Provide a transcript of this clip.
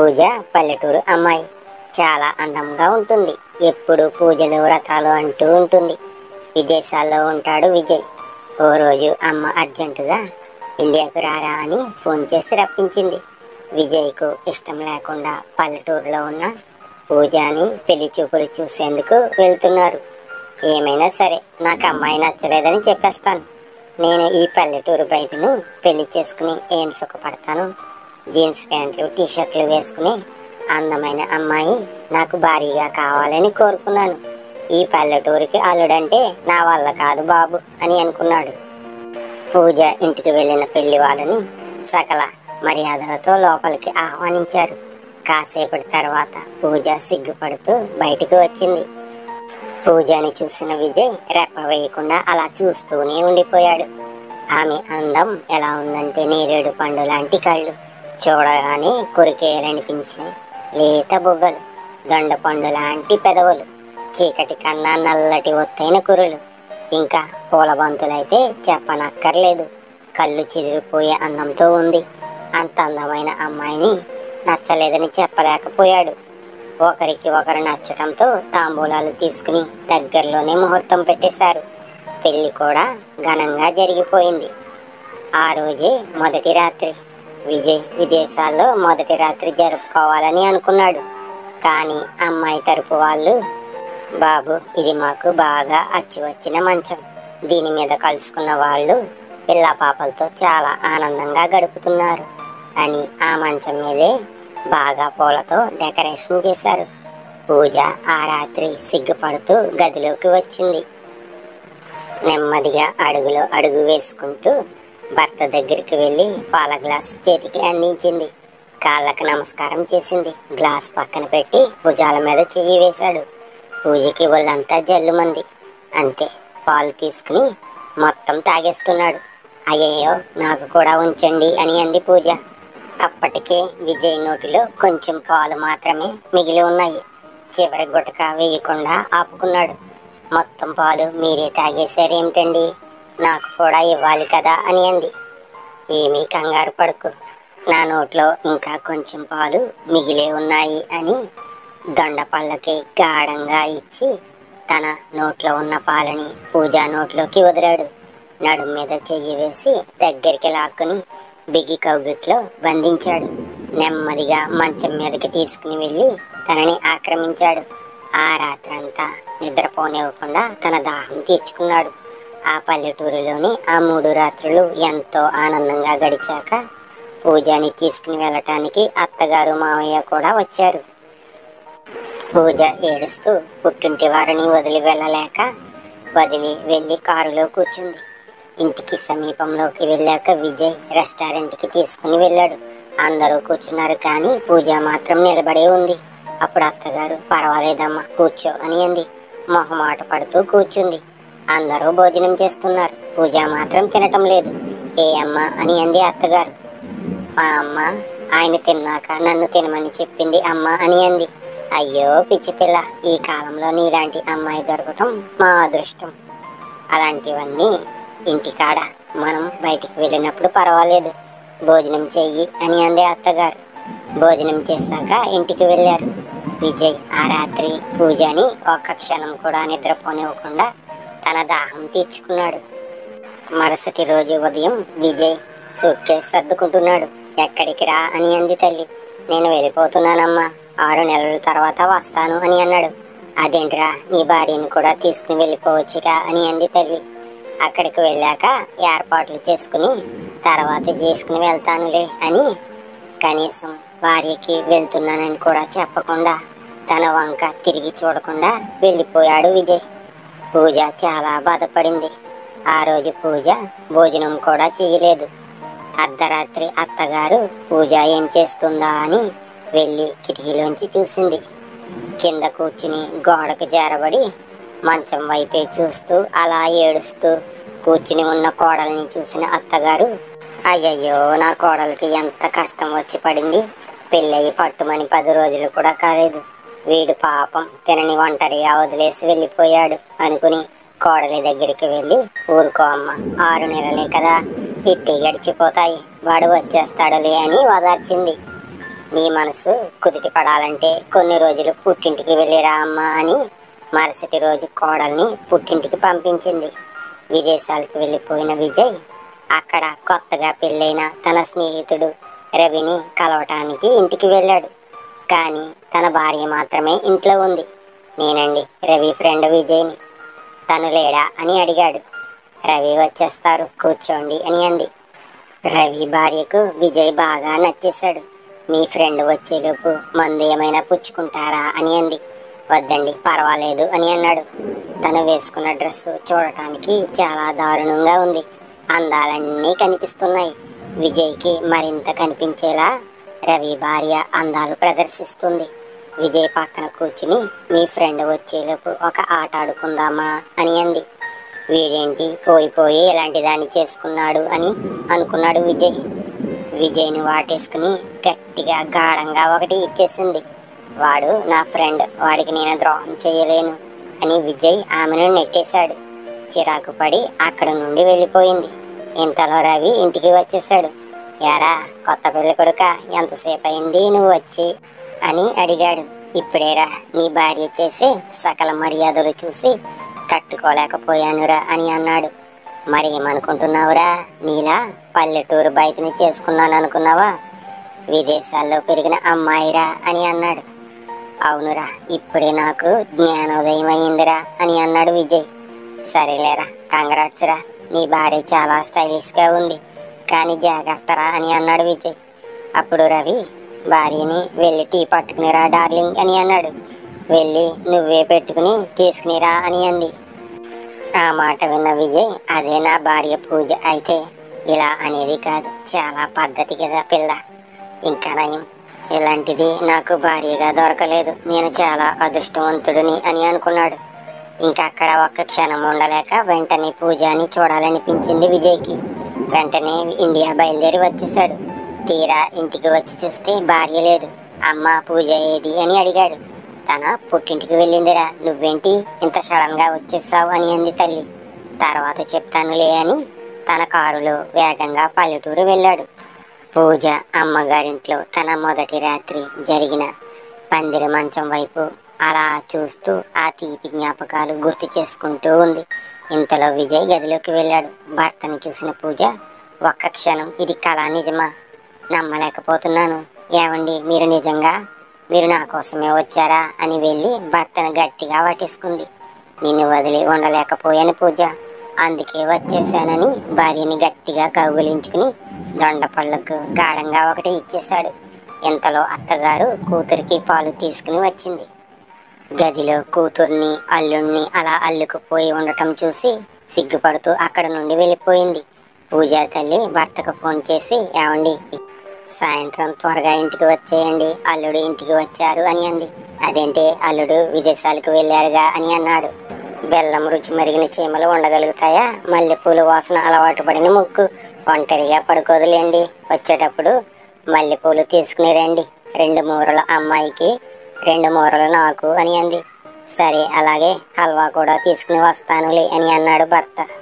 పూజ పల్లెటూరు అమ్మాయి, చాలా అందంగా ఉంటుంది, ఎప్పుడు పూజలు వ్రతాలు అంటూ ఉంటుంది. విదేశాల్లో ఉంటాడు విజయ్. ఓ రోజు అమ్మ అర్జెంటుగా ఇండియాకు రారా అని ఫోన్ చేసి రప్పించింది. విజయ్కు ఇష్టం లేకుండా పల్లెటూరులో ఉన్న పూజాని పెళ్లి చూపులు చూసేందుకు వెళ్తున్నారు. ఏమైనా సరే నాకు అమ్మాయి నచ్చలేదని చెప్పేస్తాను, నేను ఈ పల్లెటూరు బయటను పెళ్లి చేసుకుని ఏం సుఖపడతాను, జీన్స్ ప్యాంట్లు టీషర్ట్లు వేసుకుని అందమైన అమ్మాయి నాకు భారీగా కావాలని కోరుకున్నాను, ఈ పల్లెటూరికి అల్లుడంటే నా వల్ల కాదు బాబు అని అనుకున్నాడు. పూజ ఇంటికి వెళ్ళిన పెళ్లి వాళ్ళని సకల మర్యాదలతో లోపలికి ఆహ్వానించారు. కాసేపటి తర్వాత పూజ సిగ్గుపడుతూ బయటికి వచ్చింది. పూజని చూసిన విజయ్ రెప్ప వేయకుండా అలా చూస్తూనే ఉండిపోయాడు. ఆమె అందం ఎలా ఉందంటే నేరేడు పండు లాంటి కళ్ళు, చూడగానే కొరికేయాలనిపించినాయి లేత బుగ్గలు, దొండ పండు లాంటి పెదవులు, చీకటి కన్నా నల్లటి ఒత్తైన కురులు, ఇంకా పూల బంతులైతే చెప్పనక్కర్లేదు, కళ్ళు చెదిరిపోయే అందంతో ఉంది. అంత అందమైన అమ్మాయిని నచ్చలేదని చెప్పలేకపోయాడు. ఒకరికి ఒకరు నచ్చడంతో తాంబూలాలు తీసుకుని దగ్గరలోనే ముహూర్తం పెట్టేశారు. పెళ్లి కూడా ఘనంగా జరిగిపోయింది. ఆ రోజే మొదటి రాత్రి. విజయ్ విదేశాల్లో మొదటి రాత్రి జరుపుకోవాలని అనుకున్నాడు. కానీ అమ్మాయి తరపు వాళ్ళు, బాబు ఇది మాకు బాగా అచ్చి వచ్చిన మంచం, దీని మీద కలుసుకున్న వాళ్ళు పిల్ల పాపలతో చాలా ఆనందంగా గడుపుతున్నారు అని ఆ మంచం మీదే బాగా పూలతో డెకరేషన్ చేశారు. పూజ ఆ రాత్రి సిగ్గుపడుతూ గదిలోకి వచ్చింది. నెమ్మదిగా అడుగులో అడుగు వేసుకుంటూ భర్త దగ్గరికి వెళ్ళి పాల గ్లాస్ చేతికి అందించింది. కాళ్ళకు నమస్కారం చేసింది. గ్లాస్ పక్కన పెట్టి భుజాల మీద చెయ్యి వేశాడు. పూజకి వాళ్ళంతా జల్లుమంది. అంతే, పాలు తీసుకుని మొత్తం తాగేస్తున్నాడు. అయ్యయ్యో నాకు కూడా ఉంచండి అని అంది పూజ. అప్పటికే విజయ్ నోటిలో కొంచెం పాలు మాత్రమే మిగిలి ఉన్నాయి. చివరి గుటక వేయకుండా ఆపుకున్నాడు. మొత్తం పాలు మీరే తాగేశారేమిటండి, నాకు కూడా ఇవ్వాలి కదా అని అంది. ఏమీ కంగారు పడుకు, నా నోట్లో ఇంకా కొంచెం పాలు మిగిలే ఉన్నాయి అని దొండపళ్ళకి గాఢంగా ఇచ్చి తన నోట్లో ఉన్న పాలని పూజా నోట్లోకి వదిలాడు. నడుము మీద చెయ్యి వేసి దగ్గరికి లాక్కుని బిగి కౌగిట్లో బంధించాడు. నెమ్మదిగా మంచం మీదకి తీసుకుని వెళ్ళి తనని ఆక్రమించాడు. ఆ రాత్రంతా నిద్రపోనివ్వకుండా తన దాహం తీర్చుకున్నాడు. ఆ పల్లెటూరులోని ఆ 3 రాత్రులు ఎంతో ఆనందంగా గడిచాక పూజని తీసుకుని వెళ్ళటానికి అత్తగారు మామయ్య కూడా వచ్చారు. పూజ ఏడుస్తూ పుట్టింటి వారిని వదిలి వెళ్ళలేక వెళ్ళి కారులో కూర్చుంది. ఇంటికి సమీపంలోకి వెళ్ళాక విజయ్ రెస్టారెంట్కి తీసుకుని వెళ్ళాడు. అందరూ కూర్చున్నారు, కానీ పూజ మాత్రం నిలబడే ఉంది. అప్పుడు అత్తగారు, పర్వాలేదమ్మా కూర్చో అని అంది. మొహమాట పడుతూ కూర్చుంది. అందరూ భోజనం చేస్తున్నారు, పూజ మాత్రం తినటం లేదు. ఏ అమ్మ అని అంది అత్తగారు. మా అమ్మ ఆయన తిన్నాక నన్ను తినమని చెప్పింది అమ్మ అని అంది. అయ్యో పిచ్చి పిల్ల, ఈ కాలంలో నీలాంటి అమ్మాయి దొరకటం మా అదృష్టం. అలాంటివన్నీ ఇంటికాడ మనం బయటికి వెళ్ళినప్పుడు పర్వాలేదు, భోజనం చెయ్యి అని అంది అత్తగారు. భోజనం చేశాక ఇంటికి వెళ్ళారు. విజయ్ ఆ రాత్రి పూజని ఒక్క క్షణం కూడా నిద్రపోనివ్వకుండా తన దాహం తీర్చుకున్నాడు. మరుసటి రోజు ఉదయం విజయ్ సూట్ కేసు సర్దుకుంటున్నాడు. ఎక్కడికి రా అని అంది తల్లి. నేను వెళ్ళిపోతున్నానమ్మా, 6 నెలల తర్వాత వస్తాను అని అన్నాడు. అదేంటిరా, నీ భార్యని కూడా తీసుకుని వెళ్ళిపోవచ్చురా అని అంది తల్లి. అక్కడికి వెళ్ళాక ఏర్పాట్లు చేసుకుని తర్వాత చేసుకుని వెళ్తానులే అని కనీసం భార్యకి వెళ్తున్నానని కూడా చెప్పకుండా తన వంక తిరిగి చూడకుండా వెళ్ళిపోయాడు విజయ్. పూజ చాలా బాధపడింది. ఆ రోజు పూజ భోజనం కూడా చేయలేదు. అర్ధరాత్రి అత్తగారు పూజ ఏం చేస్తుందా అని వెళ్ళి కిటికీలోంచి చూసింది. కింద కూర్చుని గోడకు జారబడి మంచం వైపే చూస్తూ అలా ఏడుస్తూ కూర్చుని ఉన్న కోడల్ని చూసిన అత్తగారు, అయ్యయ్యో నా కోడలికి ఎంత కష్టం వచ్చి పడింది, పెళ్ళయి పట్టుమని 10 రోజులు కూడా కాలేదు, వీడు పాపం తినని ఒంటరిగా వదిలేసి వెళ్ళిపోయాడు అనుకుని కోడలి దగ్గరికి వెళ్ళి, ఊరుకో అమ్మ, 6 నెలలే కదా, ఇట్టి గడిచిపోతాయి, వాడు వచ్చేస్తాడులే అని ఓదార్చింది. నీ మనసు కుదిటి పడాలంటే కొన్ని రోజులు పుట్టింటికి వెళ్ళిరా అమ్మా అని మరుసటి రోజు కోడల్ని పుట్టింటికి పంపించింది. విదేశాలకు వెళ్ళిపోయిన విజయ్ అక్కడ కొత్తగా పెళ్ళైన తన స్నేహితుడు రవిని కలవటానికి ఇంటికి వెళ్ళాడు. కానీ తన భార్య మాత్రమే ఇంట్లో ఉంది. నేనండి రవి ఫ్రెండ్ విజయ్ని. తను లేడా అని అడిగాడు. రవి వచ్చేస్తారు కూర్చోండి అని అంది. రవి భార్యకు విజయ్ బాగా నచ్చేశాడు. మీ ఫ్రెండ్ వచ్చేలోపు మందు ఏమైనా పుచ్చుకుంటారా అని అంది. వద్దండి పర్వాలేదు అని అన్నాడు. తను వేసుకున్న డ్రెస్సు చూడటానికి చాలా దారుణంగా ఉంది. అందాలన్నీ కనిపిస్తున్నాయి. విజయ్కి మరింత కనిపించేలా రవి భార్య అందాలు ప్రదర్శిస్తుంది. విజయ్ పక్కన కూర్చుని మీ ఫ్రెండ్ వచ్చేలోపు ఒక ఆట ఆడుకుందామా అని అంది. వీడేంటి పోయిపోయి ఇలాంటి దాన్ని చేసుకున్నాడు అని అనుకున్నాడు విజయ్. విజయ్ని వాటేసుకుని గట్టిగా గాఢంగా ఒకటి ఇచ్చేసింది. వాడు నా ఫ్రెండ్, వాడికి నేను ద్రోహం చేయలేను అని విజయ్ ఆమెను నెట్టేశాడు. చిరాకు పడి అక్కడ నుండి వెళ్ళిపోయింది. ఇంతలో రవి ఇంటికి వచ్చేశాడు. యారా కొత్త పెళ్లి కొడుక, ఎంతసేపు అయింది నువ్వు వచ్చి అని అడిగాడు. ఇప్పుడేరా నీ భార్య చేసే సకల మర్యాదలు చూసి తట్టుకోలేకపోయానురా అని అన్నాడు. మరి ఏమనుకుంటున్నావురా, నీలా పల్లెటూరు బయటని చేసుకున్నాను అనుకున్నావా, విదేశాల్లో పెరిగిన అమ్మాయిరా అని అన్నాడు. అవునురా ఇప్పుడే నాకు జ్ఞానోదయం అయ్యిందిరా అని అన్నాడు విజయ్. సరేలేరా కంగ్రాట్స్ రా, నీ భార్య చాలా స్టైలిష్గా ఉంది, కానీ జాగ్రత్తరా అని అన్నాడు విజయ్. అప్పుడు రవి భార్యని వెళ్ళి టీ పట్టుకునిరా డార్లింగ్ అని అన్నాడు. వెళ్ళి నువ్వే పెట్టుకుని తీసుకునిరా అని అంది. ఆ మాట విన్న విజయ్ అదే నా భార్య పూజ అయితే ఇలా అనేది కాదు, చాలా పద్ధతి కదా పిల్ల, ఇంకా నయం ఇలాంటిది నాకు భార్యగా దొరకలేదు, నేను చాలా అదృష్టవంతుడిని అని అనుకున్నాడు. ఇంకా అక్కడ ఒక్క క్షణం ఉండలేక వెంటనే పూజని చూడాలనిపించింది విజయ్కి. వెంటనే ఇండియా బయలుదేరి వచ్చేసాడు. తీరా ఇంటికి వచ్చి చూస్తే భార్య లేదు. అమ్మ పూజ ఏది అని అడిగాడు. తన పుట్టింటికి వెళ్ళిందిరా, నువ్వేంటి ఇంత సడన్గా వచ్చేసావు అని అంది తల్లి. తర్వాత చెప్తానులే అని తన కారులో వేగంగా పల్లెటూరు వెళ్ళాడు. పూజ అమ్మగారింట్లో తన మొదటి రాత్రి జరిగిన పందిర మంచం వైపు అలా చూస్తూ ఆ తీపి జ్ఞాపకాలు గుర్తు చేసుకుంటూ ఉంది. ఇంతలో విజయ్ గదిలోకి వెళ్ళాడు. భర్తని చూసిన పూజ ఒక్క క్షణం ఇది కళా నిజమా, నమ్మలేకపోతున్నాను, ఏమండి మీరు నిజంగా మీరు నా కోసమే వచ్చారా అని వెళ్ళి భర్తను గట్టిగా వాటేసుకుంది. నిన్ను వదిలి ఉండలేకపోయాను పూజ, అందుకే వచ్చేసానని భార్యని గట్టిగా కౌగులించుకుని దొండపళ్ళకు గాఢంగా ఒకటి ఇచ్చేశాడు. ఇంతలో అత్తగారు కూతురికి పాలు తీసుకుని వచ్చింది. గదిలో కూతుర్ని అల్లుణ్ణి అలా అల్లుకుపోయి ఉండటం చూసి సిగ్గుపడుతూ అక్కడ నుండి వెళ్ళిపోయింది. పూజ తల్లి భర్తకు ఫోన్ చేసి ఏమండి సాయంత్రం త్వరగా ఇంటికి వచ్చేయండి, అల్లుడు ఇంటికి వచ్చారు అని అంది. అదేంటే అల్లుడు విదేశాలకు వెళ్ళారుగా అని అన్నాడు. బెల్లం రుచి మరిగిన చీమలు ఉండగలుగుతాయా, మల్లెపూలు వాసన అలవాటు పడిన ముక్కు ఒంటరిగా పడుకోదులేండి, వచ్చేటప్పుడు మల్లెపూలు తీసుకుని రండి, 2 మూరల అమ్మాయికి 2 మూరలు నాకు అని అంది. సరే అలాగే హల్వా కూడా తీసుకుని వస్తానులే అని అన్నాడు భర్త.